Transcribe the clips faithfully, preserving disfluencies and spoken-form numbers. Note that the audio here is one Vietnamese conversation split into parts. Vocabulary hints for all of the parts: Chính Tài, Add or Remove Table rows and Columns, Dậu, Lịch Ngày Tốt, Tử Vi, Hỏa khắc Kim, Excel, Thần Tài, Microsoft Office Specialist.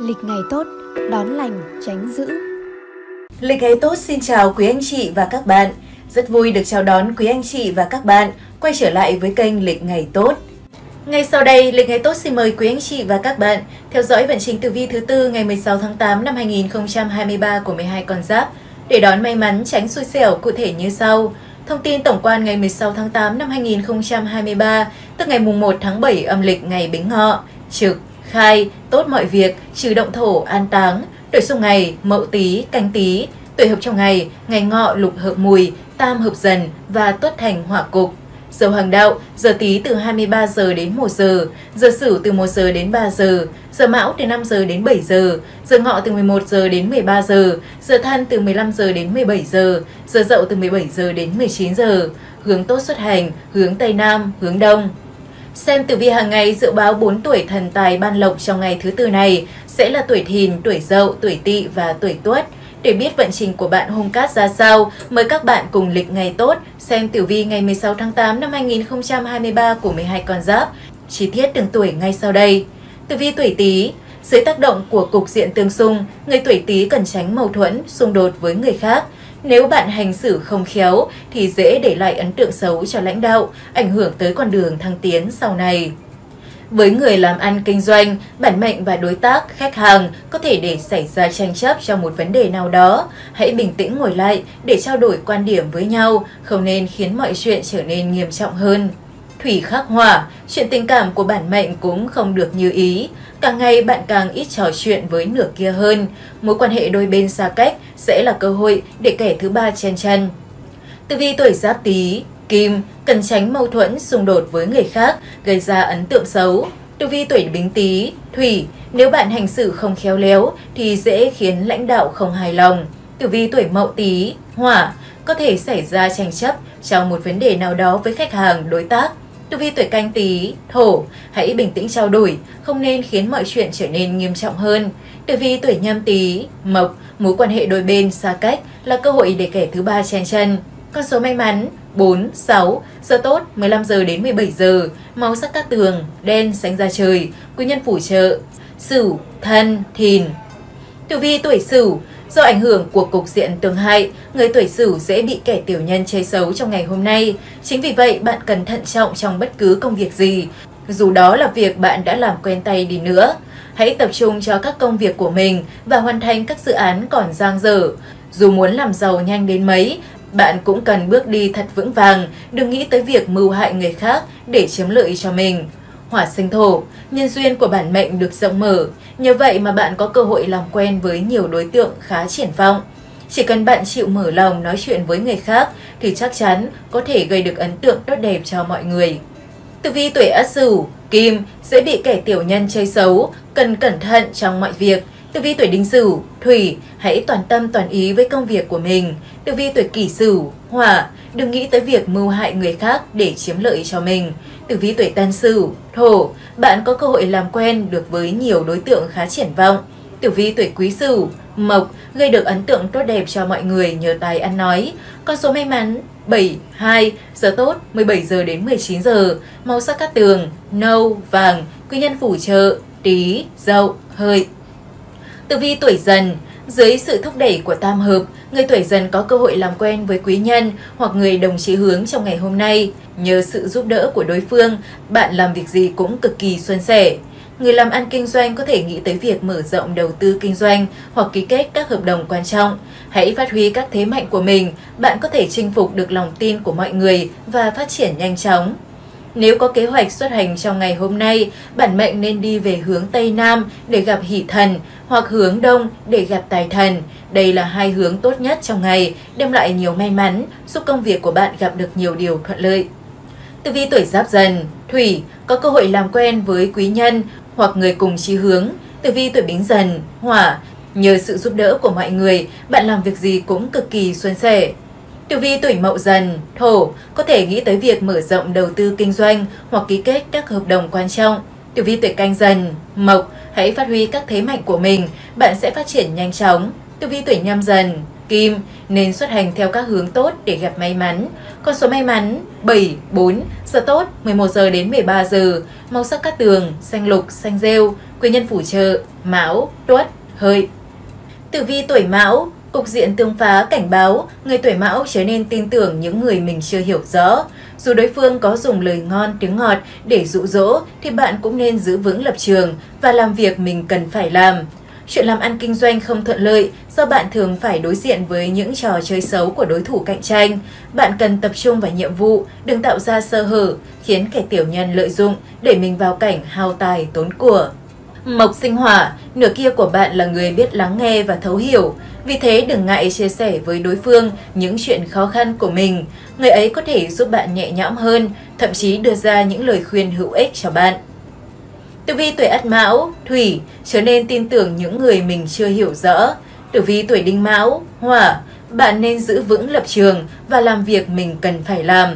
Lịch ngày tốt, đón lành, tránh dữ. Lịch ngày tốt xin chào quý anh chị và các bạn. Rất vui được chào đón quý anh chị và các bạn quay trở lại với kênh Lịch ngày tốt. Ngay sau đây, Lịch ngày tốt xin mời quý anh chị và các bạn theo dõi vận trình tử vi thứ tư ngày mười sáu tháng tám năm hai nghìn không trăm hai mươi ba của mười hai con giáp để đón may mắn tránh xui xẻo cụ thể như sau. Thông tin tổng quan ngày mười sáu tháng tám năm hai nghìn không trăm hai mươi ba, tức ngày mùng một tháng bảy âm lịch ngày Bính Ngọ, trực, khai, tốt mọi việc, trừ động thổ, an táng, tuổi xung ngày Mậu Tý, Canh Tý, tuổi hợp trong ngày, ngày Ngọ, Lục hợp Mùi, Tam hợp Dần và Tuất thành hỏa cục. Giờ hoàng đạo, giờ Tý từ hai mươi ba giờ đến một giờ, giờ Sửu từ một giờ đến ba giờ, giờ Mão từ năm giờ đến bảy giờ, giờ Ngọ từ mười một giờ đến mười ba giờ, giờ Thân từ mười lăm giờ đến mười bảy giờ, giờ Dậu từ mười bảy giờ đến mười chín giờ. Hướng tốt xuất hành, hướng Tây Nam, hướng Đông. Xem tử vi hàng ngày dự báo bốn tuổi thần tài ban lộc trong ngày thứ tư này sẽ là tuổi Thìn, tuổi Dậu, tuổi Tỵ và tuổi Tuất. Để biết vận trình của bạn hôm cát ra sao, mời các bạn cùng Lịch ngày tốt xem tử vi ngày mười sáu tháng tám năm hai nghìn không trăm hai mươi ba của mười hai con giáp. Chi tiết từng tuổi ngay sau đây. Tử vi tuổi Tý. Dưới tác động của cục diện tương xung, người tuổi Tý cần tránh mâu thuẫn, xung đột với người khác. Nếu bạn hành xử không khéo thì dễ để lại ấn tượng xấu cho lãnh đạo, ảnh hưởng tới con đường thăng tiến sau này. Với người làm ăn kinh doanh, bản mệnh và đối tác, khách hàng có thể để xảy ra tranh chấp trong một vấn đề nào đó. Hãy bình tĩnh ngồi lại để trao đổi quan điểm với nhau, không nên khiến mọi chuyện trở nên nghiêm trọng hơn. Thủy khắc hỏa, chuyện tình cảm của bản mệnh cũng không được như ý. Càng ngày bạn càng ít trò chuyện với nửa kia hơn. Mối quan hệ đôi bên xa cách sẽ là cơ hội để kẻ thứ ba chen chân. Tử vi tuổi Giáp Tý, Kim, cần tránh mâu thuẫn, xung đột với người khác, gây ra ấn tượng xấu. Tử vi tuổi Bính Tý, Thủy, nếu bạn hành xử không khéo léo thì dễ khiến lãnh đạo không hài lòng. Tử vi tuổi Mậu Tý, Hỏa, có thể xảy ra tranh chấp trong một vấn đề nào đó với khách hàng, đối tác. Tử vi tuổi Canh Tý, Thổ, hãy bình tĩnh trao đổi, không nên khiến mọi chuyện trở nên nghiêm trọng hơn. Tử vi tuổi Nhâm Tý, Mộc, mối quan hệ đôi bên xa cách là cơ hội để kẻ thứ ba chen chân. Con số may mắn bốn, sáu, giờ tốt mười lăm giờ đến mười bảy giờ, màu sắc cát tường, đen, xanh da trời, quý nhân phù trợ, Sửu, Thân, Thìn. Tử vi tuổi Sửu. Do ảnh hưởng của cục diện tương hại, người tuổi Sửu dễ bị kẻ tiểu nhân chơi xấu trong ngày hôm nay. Chính vì vậy, bạn cần thận trọng trong bất cứ công việc gì, dù đó là việc bạn đã làm quen tay đi nữa. Hãy tập trung cho các công việc của mình và hoàn thành các dự án còn dang dở. Dù muốn làm giàu nhanh đến mấy, bạn cũng cần bước đi thật vững vàng, đừng nghĩ tới việc mưu hại người khác để chiếm lợi cho mình. Hỏa sinh thổ, nhân duyên của bản mệnh được rộng mở, nhờ vậy mà bạn có cơ hội làm quen với nhiều đối tượng khá triển vọng. Chỉ cần bạn chịu mở lòng nói chuyện với người khác thì chắc chắn có thể gây được ấn tượng tốt đẹp cho mọi người. Tử vi tuổi Ất Sửu, Kim, dễ bị kẻ tiểu nhân chơi xấu, cần cẩn thận trong mọi việc. Tử vi tuổi Đinh Sửu, Thủy, hãy toàn tâm toàn ý với công việc của mình. Tử vi tuổi Kỷ Sửu, Hỏa, đừng nghĩ tới việc mưu hại người khác để chiếm lợi cho mình. Tử vi tuổi Tân Sửu, Thổ, bạn có cơ hội làm quen được với nhiều đối tượng khá triển vọng. Tử vi tuổi Quý Sửu, Mộc, gây được ấn tượng tốt đẹp cho mọi người nhờ tài ăn nói. Con số may mắn bảy, hai, giờ tốt mười bảy giờ đến mười chín giờ, màu sắc cát tường, nâu, vàng, quý nhân phù trợ, Tý, Dậu, Hợi. Tử vi tuổi Dần. Dưới sự thúc đẩy của tam hợp, người tuổi Dần có cơ hội làm quen với quý nhân hoặc người đồng chí hướng trong ngày hôm nay. Nhờ sự giúp đỡ của đối phương, bạn làm việc gì cũng cực kỳ suôn sẻ. Người làm ăn kinh doanh có thể nghĩ tới việc mở rộng đầu tư kinh doanh hoặc ký kết các hợp đồng quan trọng. Hãy phát huy các thế mạnh của mình, bạn có thể chinh phục được lòng tin của mọi người và phát triển nhanh chóng. Nếu có kế hoạch xuất hành trong ngày hôm nay, bản mệnh nên đi về hướng Tây Nam để gặp hỷ thần hoặc hướng Đông để gặp tài thần. Đây là hai hướng tốt nhất trong ngày, đem lại nhiều may mắn, giúp công việc của bạn gặp được nhiều điều thuận lợi. Tử vi tuổi Giáp Dần, Thủy, có cơ hội làm quen với quý nhân hoặc người cùng chí hướng. Tử vi tuổi Bính Dần, Hỏa, nhờ sự giúp đỡ của mọi người, bạn làm việc gì cũng cực kỳ suôn sẻ. Tử vi tuổi Mậu Dần, Thổ, có thể nghĩ tới việc mở rộng đầu tư kinh doanh hoặc ký kết các hợp đồng quan trọng. Tử vi tuổi Canh Dần, Mộc, hãy phát huy các thế mạnh của mình, bạn sẽ phát triển nhanh chóng. Tử vi tuổi Nhâm Dần, Kim, nên xuất hành theo các hướng tốt để gặp may mắn. Con số may mắn bảy, bốn, Giờ tốt mười một giờ đến mười ba giờ, màu sắc cát tường, xanh lục, xanh rêu, quý nhân phù trợ, Mão, Tuất, Hợi. Tử vi tuổi Mão, cục diện tương phá cảnh báo, người tuổi Mão trở nên tin tưởng những người mình chưa hiểu rõ. Dù đối phương có dùng lời ngon tiếng ngọt để dụ dỗ thì bạn cũng nên giữ vững lập trường và làm việc mình cần phải làm. Chuyện làm ăn kinh doanh không thuận lợi do bạn thường phải đối diện với những trò chơi xấu của đối thủ cạnh tranh. Bạn cần tập trung vào nhiệm vụ, đừng tạo ra sơ hở, khiến kẻ tiểu nhân lợi dụng để mình vào cảnh hao tài tốn của. Mộc sinh hỏa, nửa kia của bạn là người biết lắng nghe và thấu hiểu. Vì thế đừng ngại chia sẻ với đối phương những chuyện khó khăn của mình. Người ấy có thể giúp bạn nhẹ nhõm hơn, thậm chí đưa ra những lời khuyên hữu ích cho bạn. Tử vi tuổi Ất Mão, Thủy, trở nên tin tưởng những người mình chưa hiểu rõ. Tử vi tuổi Đinh Mão, Hỏa, bạn nên giữ vững lập trường và làm việc mình cần phải làm.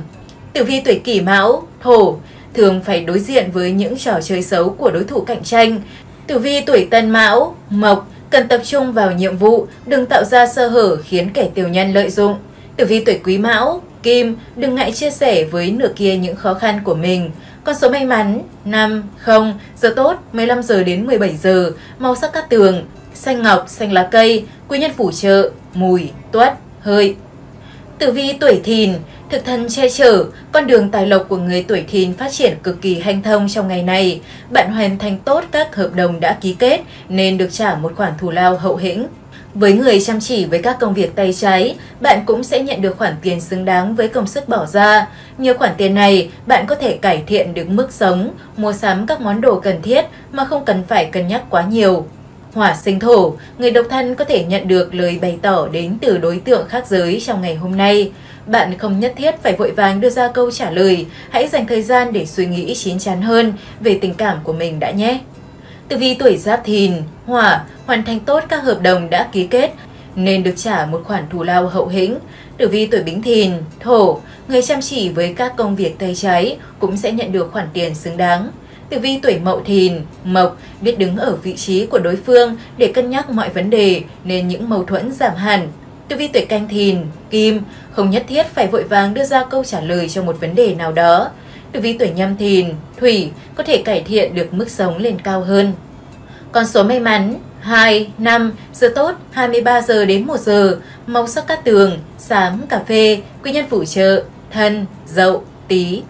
Tử vi tuổi Kỷ Mão, Thổ, thường phải đối diện với những trò chơi xấu của đối thủ cạnh tranh. Tử vi tuổi Tân Mão, Mộc, cần tập trung vào nhiệm vụ, đừng tạo ra sơ hở khiến kẻ tiểu nhân lợi dụng. Tử vi tuổi Quý Mão, Kim, đừng ngại chia sẻ với nửa kia những khó khăn của mình. Con số may mắn năm không, giờ tốt mười lăm giờ đến mười bảy giờ, màu sắc cát tường, xanh ngọc, xanh lá cây, quý nhân phù trợ, Mùi, Tuất, Hợi. Tử vi tuổi Thìn, thực thân che chở, con đường tài lộc của người tuổi Thìn phát triển cực kỳ hanh thông trong ngày này. Bạn hoàn thành tốt các hợp đồng đã ký kết nên được trả một khoản thù lao hậu hĩnh. Với người chăm chỉ với các công việc tay trái, bạn cũng sẽ nhận được khoản tiền xứng đáng với công sức bỏ ra. Nhờ khoản tiền này, bạn có thể cải thiện được mức sống, mua sắm các món đồ cần thiết mà không cần phải cân nhắc quá nhiều. Hỏa sinh thổ, người độc thân có thể nhận được lời bày tỏ đến từ đối tượng khác giới trong ngày hôm nay. Bạn không nhất thiết phải vội vàng đưa ra câu trả lời, hãy dành thời gian để suy nghĩ chín chắn hơn về tình cảm của mình đã nhé. Tử vi tuổi Giáp Thìn, Hỏa, hoàn thành tốt các hợp đồng đã ký kết nên được trả một khoản thù lao hậu hĩnh. Tử vi tuổi Bính Thìn, Thổ, người chăm chỉ với các công việc tay trái cũng sẽ nhận được khoản tiền xứng đáng. Tử vi tuổi Mậu Thìn, Mộc, biết đứng ở vị trí của đối phương để cân nhắc mọi vấn đề nên những mâu thuẫn giảm hẳn. Tử vi tuổi Canh Thìn, Kim, không nhất thiết phải vội vàng đưa ra câu trả lời cho một vấn đề nào đó. Tử vi tuổi Nhâm Thìn, Thủy, có thể cải thiện được mức sống lên cao hơn. Con số may mắn hai, năm, giờ tốt hai mươi ba giờ đến một giờ, màu sắc cát tường, xám, cà phê, quý nhân phù trợ, Thân, Dậu, Tý.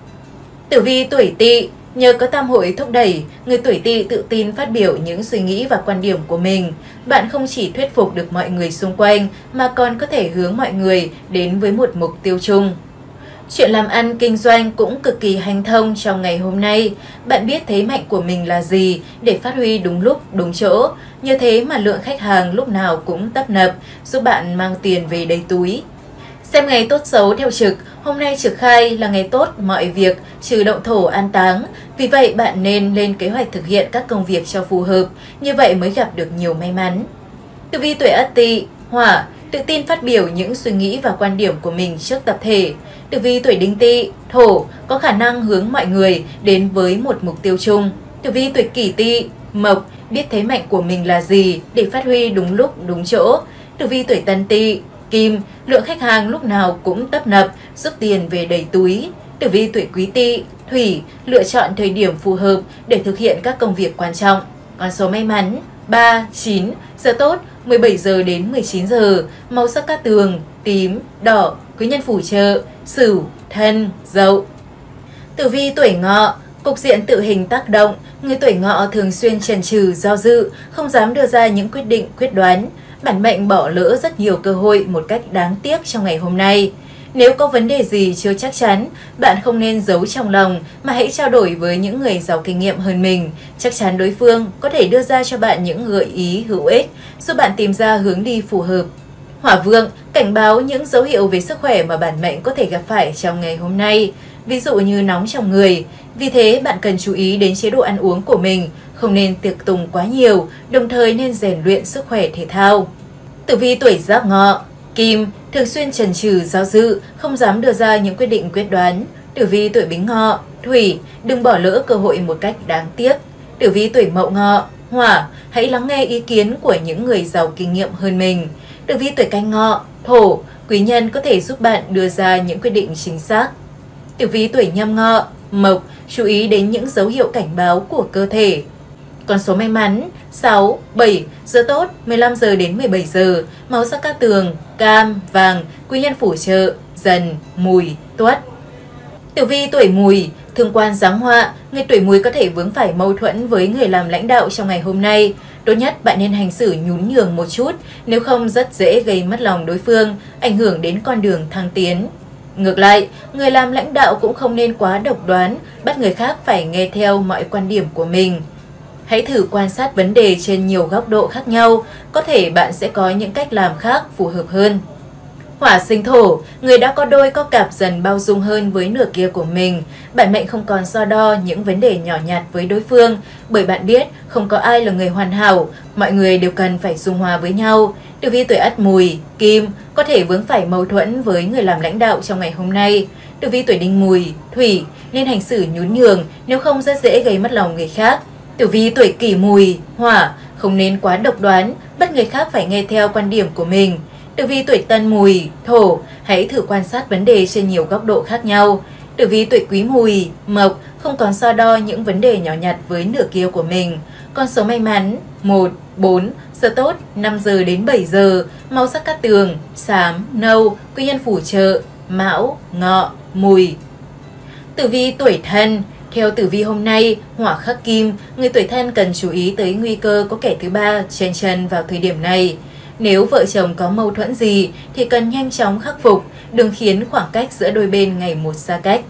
Tử vi tuổi Tỵ, nhờ có tam hội thúc đẩy, người tuổi Tỵ tự tin phát biểu những suy nghĩ và quan điểm của mình. Bạn không chỉ thuyết phục được mọi người xung quanh mà còn có thể hướng mọi người đến với một mục tiêu chung. Chuyện làm ăn, kinh doanh cũng cực kỳ hanh thông trong ngày hôm nay. Bạn biết thế mạnh của mình là gì để phát huy đúng lúc, đúng chỗ. Như thế mà lượng khách hàng lúc nào cũng tấp nập, giúp bạn mang tiền về đầy túi. Xem ngày tốt xấu theo trực, hôm nay trực khai là ngày tốt mọi việc, trừ động thổ an táng. Vì vậy bạn nên lên kế hoạch thực hiện các công việc cho phù hợp, như vậy mới gặp được nhiều may mắn. Tử vi tuổi Ất Tỵ, Hỏa, tự tin phát biểu những suy nghĩ và quan điểm của mình trước tập thể. Tử vi tuổi Đinh Tỵ, Thổ, có khả năng hướng mọi người đến với một mục tiêu chung. Tử vi tuổi Kỷ Tỵ, Mộc, biết thế mạnh của mình là gì để phát huy đúng lúc, đúng chỗ. Tử vi tuổi Tân Tỵ, Kim, lượng khách hàng lúc nào cũng tấp nập, giúp tiền về đầy túi. Tử vi tuổi Quý Tỵ, Thủy, lựa chọn thời điểm phù hợp để thực hiện các công việc quan trọng. Con số may mắn ba, chín, giờ tốt mười bảy giờ đến mười chín giờ, màu sắc cát tường, tím, đỏ, quý nhân phù trợ, Sửu, Thân, Dậu. Tử vi tuổi Ngọ, cục diện tự hình tác động, người tuổi Ngọ thường xuyên chần chừ do dự, không dám đưa ra những quyết định quyết đoán. Bản mệnh bỏ lỡ rất nhiều cơ hội một cách đáng tiếc trong ngày hôm nay. Nếu có vấn đề gì chưa chắc chắn, bạn không nên giấu trong lòng mà hãy trao đổi với những người giàu kinh nghiệm hơn mình. Chắc chắn đối phương có thể đưa ra cho bạn những gợi ý hữu ích, giúp bạn tìm ra hướng đi phù hợp. Hỏa vượng cảnh báo những dấu hiệu về sức khỏe mà bản mệnh có thể gặp phải trong ngày hôm nay, ví dụ như nóng trong người. Vì thế, bạn cần chú ý đến chế độ ăn uống của mình, không nên tiệc tùng quá nhiều, đồng thời nên rèn luyện sức khỏe thể thao. Tử vi tuổi Giáp Ngọ, Kim, thường xuyên chần chừ do dự, không dám đưa ra những quyết định quyết đoán. Tử vi tuổi Bính Ngọ, Thủy, đừng bỏ lỡ cơ hội một cách đáng tiếc. Tử vi tuổi Mậu Ngọ, Hỏa, hãy lắng nghe ý kiến của những người giàu kinh nghiệm hơn mình. Tử vi tuổi Canh Ngọ, Thổ, quý nhân có thể giúp bạn đưa ra những quyết định chính xác. Tử vi tuổi Nhâm Ngọ, Mộc, chú ý đến những dấu hiệu cảnh báo của cơ thể. Con số may mắn sáu, bảy, giờ tốt mười lăm giờ đến mười bảy giờ, màu sắc cát tường, cam, vàng, quý nhân phù trợ, dần, mùi, tuất. Tử vi tuổi Mùi, thương quan giáng họa, người tuổi Mùi có thể vướng phải mâu thuẫn với người làm lãnh đạo trong ngày hôm nay. Tốt nhất bạn nên hành xử nhún nhường một chút, nếu không rất dễ gây mất lòng đối phương, ảnh hưởng đến con đường thăng tiến. Ngược lại, người làm lãnh đạo cũng không nên quá độc đoán, bắt người khác phải nghe theo mọi quan điểm của mình. Hãy thử quan sát vấn đề trên nhiều góc độ khác nhau, có thể bạn sẽ có những cách làm khác phù hợp hơn. Hỏa sinh thổ, người đã có đôi có cặp dần bao dung hơn với nửa kia của mình. Bản mệnh không còn so đo những vấn đề nhỏ nhặt với đối phương, bởi bạn biết không có ai là người hoàn hảo, mọi người đều cần phải dung hòa với nhau. Tử vi tuổi Ất Mùi, Kim, có thể vướng phải mâu thuẫn với người làm lãnh đạo trong ngày hôm nay. Tử vi tuổi Đinh Mùi, Thủy, nên hành xử nhún nhường, nếu không rất dễ gây mất lòng người khác. Tử vi tuổi Kỷ Mùi, Hỏa, không nên quá độc đoán, bắt người khác phải nghe theo quan điểm của mình. Tử vi tuổi Tân Mùi, Thổ, hãy thử quan sát vấn đề trên nhiều góc độ khác nhau. Tử vi tuổi Quý Mùi, Mộc, không còn so đo những vấn đề nhỏ nhặt với nửa kia của mình. Con số may mắn một, bốn, giờ tốt năm giờ đến bảy giờ, màu sắc cát tường, xám, nâu, quý nhân phù trợ, Mão, Ngọ, Mùi. Tử vi tuổi Thân, theo tử vi hôm nay, hỏa khắc kim, người tuổi Thân cần chú ý tới nguy cơ có kẻ thứ ba chen chân vào thời điểm này. Nếu vợ chồng có mâu thuẫn gì thì cần nhanh chóng khắc phục, đừng khiến khoảng cách giữa đôi bên ngày một xa cách.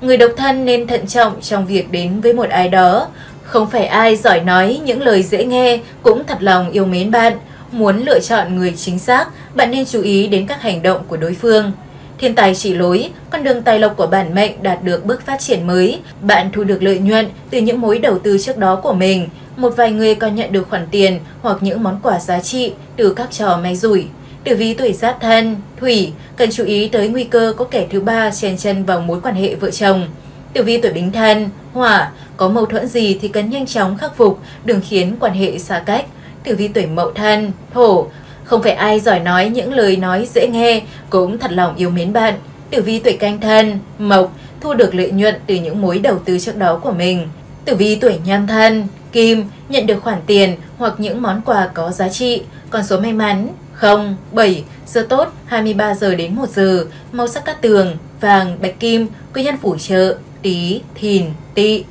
Người độc thân nên thận trọng trong việc đến với một ai đó. Không phải ai giỏi nói những lời dễ nghe cũng thật lòng yêu mến bạn. Muốn lựa chọn người chính xác, bạn nên chú ý đến các hành động của đối phương. Thiên tài chỉ lối, con đường tài lộc của bản mệnh đạt được bước phát triển mới. Bạn thu được lợi nhuận từ những mối đầu tư trước đó của mình. Một vài người còn nhận được khoản tiền hoặc những món quà giá trị từ các trò may rủi. Tử vi tuổi Giáp Thân, Thủy, cần chú ý tới nguy cơ có kẻ thứ ba chen chân vào mối quan hệ vợ chồng. Tử vi tuổi Bính Thân, Hỏa, có mâu thuẫn gì thì cần nhanh chóng khắc phục, đừng khiến quan hệ xa cách. Tử vi tuổi Mậu Thân, Thổ, không phải ai giỏi nói những lời nói dễ nghe cũng thật lòng yêu mến bạn. Tử vi tuổi Canh Thân, Mộc, thu được lợi nhuận từ những mối đầu tư trước đó của mình. Tử vi tuổi Nhâm Thân, Kim, nhận được khoản tiền hoặc những món quà có giá trị. Con số may mắn không, bảy, giờ tốt hai mươi ba giờ đến một giờ, màu sắc cát tường, vàng, bạch kim, quý nhân phù trợ, Tý, Thìn, Tỵ.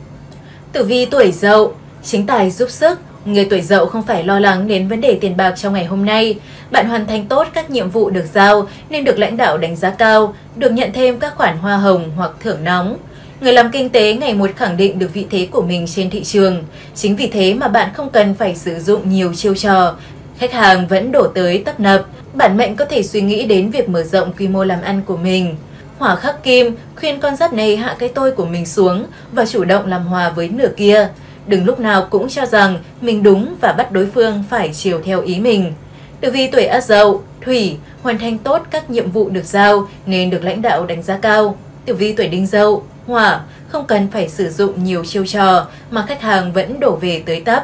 Tử vi tuổi Dậu, chính tài giúp sức. Người tuổi Dậu không phải lo lắng đến vấn đề tiền bạc trong ngày hôm nay. Bạn hoàn thành tốt các nhiệm vụ được giao nên được lãnh đạo đánh giá cao, được nhận thêm các khoản hoa hồng hoặc thưởng nóng. Người làm kinh tế ngày một khẳng định được vị thế của mình trên thị trường. Chính vì thế mà bạn không cần phải sử dụng nhiều chiêu trò. Khách hàng vẫn đổ tới tấp nập. Bản mệnh có thể suy nghĩ đến việc mở rộng quy mô làm ăn của mình. Hỏa khắc kim khuyên con giáp này hạ cái tôi của mình xuống và chủ động làm hòa với nửa kia. Đừng lúc nào cũng cho rằng mình đúng và bắt đối phương phải chiều theo ý mình. Tử vi tuổi Ất Dậu, Thủy, hoàn thành tốt các nhiệm vụ được giao nên được lãnh đạo đánh giá cao. Tử vi tuổi Đinh Dậu, Hỏa, không cần phải sử dụng nhiều chiêu trò mà khách hàng vẫn đổ về tới tấp.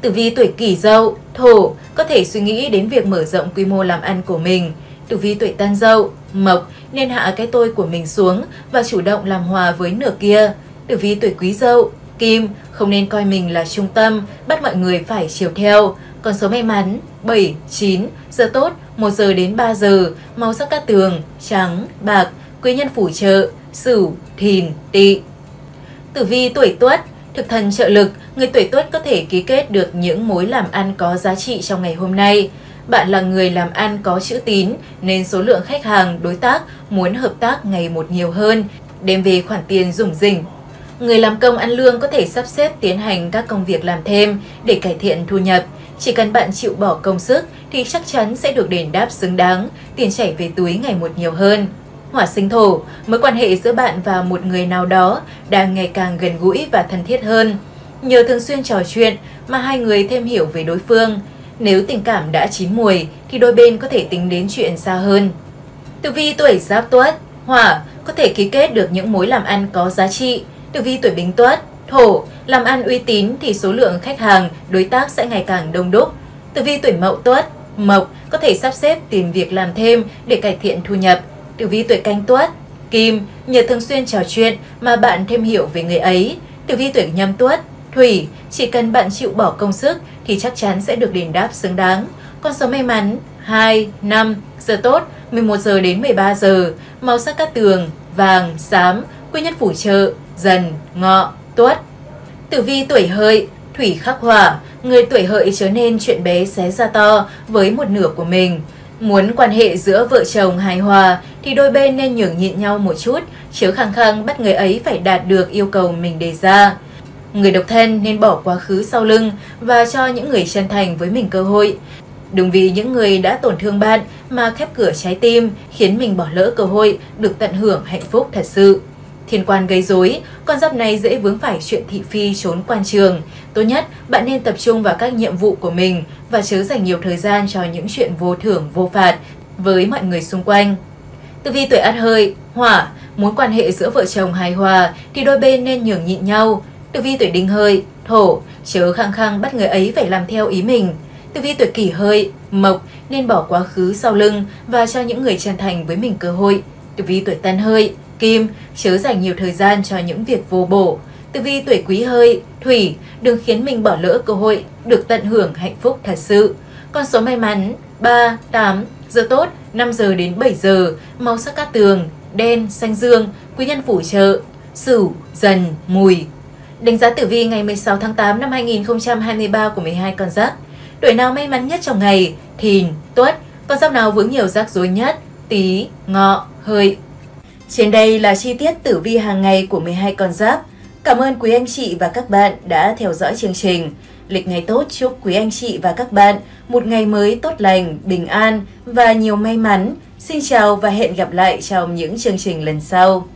Tử vi tuổi Kỷ Dậu, Thổ, có thể suy nghĩ đến việc mở rộng quy mô làm ăn của mình. Tử vi tuổi Tân Dậu, Mộc, nên hạ cái tôi của mình xuống và chủ động làm hòa với nửa kia. Tử vi tuổi Quý Dậu, Kim, không nên coi mình là trung tâm, bắt mọi người phải chiều theo. Con số may mắn bảy, chín, giờ tốt một giờ đến ba giờ, màu sắc cát tường, trắng, bạc, quý nhân phù trợ, Sửu, Thìn, Tỵ. Tử vi tuổi Tuất, thực thần trợ lực, người tuổi Tuất có thể ký kết được những mối làm ăn có giá trị trong ngày hôm nay. Bạn là người làm ăn có chữ tín nên số lượng khách hàng, đối tác muốn hợp tác ngày một nhiều hơn, đem về khoản tiền rủng rỉnh. Người làm công ăn lương có thể sắp xếp tiến hành các công việc làm thêm để cải thiện thu nhập. Chỉ cần bạn chịu bỏ công sức thì chắc chắn sẽ được đền đáp xứng đáng, tiền chảy về túi ngày một nhiều hơn. Hỏa sinh thổ, mối quan hệ giữa bạn và một người nào đó đang ngày càng gần gũi và thân thiết hơn. Nhờ thường xuyên trò chuyện mà hai người thêm hiểu về đối phương. Nếu tình cảm đã chín mùi thì đôi bên có thể tính đến chuyện xa hơn. Tử vi tuổi Giáp Tuất, Hỏa, có thể ký kết được những mối làm ăn có giá trị. Tử vi tuổi Bính Tuất, Thổ, làm ăn uy tín thì số lượng khách hàng, đối tác sẽ ngày càng đông đúc. Tử vi tuổi Mậu Tuất, Mộc, có thể sắp xếp tìm việc làm thêm để cải thiện thu nhập. Tử vi tuổi Canh Tuất, Kim, nhờ thường xuyên trò chuyện mà bạn thêm hiểu về người ấy. Tử vi tuổi Nhâm Tuất, Thủy, chỉ cần bạn chịu bỏ công sức thì chắc chắn sẽ được đền đáp xứng đáng. Con số may mắn hai, năm, giờ tốt mười một giờ đến mười ba giờ, màu sắc cát tường, vàng, xám, quy nhất phù trợ, Dần, Ngọ, Tuất. Tử vi tuổi Hợi, Thủy khắc hỏa, người tuổi Hợi trở nên chuyện bé xé ra to với một nửa của mình. Muốn quan hệ giữa vợ chồng hài hòa thì đôi bên nên nhường nhịn nhau một chút, chứ khăng khăng bắt người ấy phải đạt được yêu cầu mình đề ra. Người độc thân nên bỏ quá khứ sau lưng và cho những người chân thành với mình cơ hội. Đừng vì những người đã tổn thương bạn mà khép cửa trái tim, khiến mình bỏ lỡ cơ hội được tận hưởng hạnh phúc thật sự. Thiên quan gây rối, con giáp này dễ vướng phải chuyện thị phi trốn quan trường. Tốt nhất bạn nên tập trung vào các nhiệm vụ của mình và chớ dành nhiều thời gian cho những chuyện vô thưởng vô phạt với mọi người xung quanh. Tử vi tuổi Ất Hợi, Hỏa, muốn quan hệ giữa vợ chồng hài hòa thì đôi bên nên nhường nhịn nhau. Tử vi tuổi Đinh Hợi, Thổ, chớ khăng khăng bắt người ấy phải làm theo ý mình. Tử vi tuổi Kỷ Hợi, Mộc, nên bỏ quá khứ sau lưng và cho những người chân thành với mình cơ hội. Tử vi tuổi Tân Hợi, Kim, chớ dành nhiều thời gian cho những việc vô bổ. Tử vi tuổi Quý Hợi, Thủy, đừng khiến mình bỏ lỡ cơ hội được tận hưởng hạnh phúc thật sự. Con số may mắn ba, tám, giờ tốt năm giờ đến bảy giờ, màu sắc cát tường, đen, xanh dương, quý nhân phù trợ, Sửu, Dần, Mùi. Đánh giá tử vi ngày mười sáu tháng tám năm hai nghìn không trăm hai mươi ba của mười hai con giáp. Tuổi nào may mắn nhất trong ngày? Thìn, Tuất. Con giáp nào vướng nhiều rắc rối nhất? Tý, Ngọ, Hợi. Trên đây là chi tiết tử vi hàng ngày của mười hai con giáp. Cảm ơn quý anh chị và các bạn đã theo dõi chương trình. Lịch Ngày Tốt chúc quý anh chị và các bạn một ngày mới tốt lành, bình an và nhiều may mắn. Xin chào và hẹn gặp lại trong những chương trình lần sau.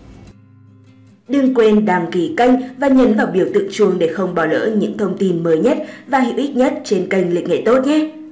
Đừng quên đăng ký kênh và nhấn vào biểu tượng chuông để không bỏ lỡ những thông tin mới nhất và hữu ích nhất trên kênh Lịch Ngày Tốt nhé!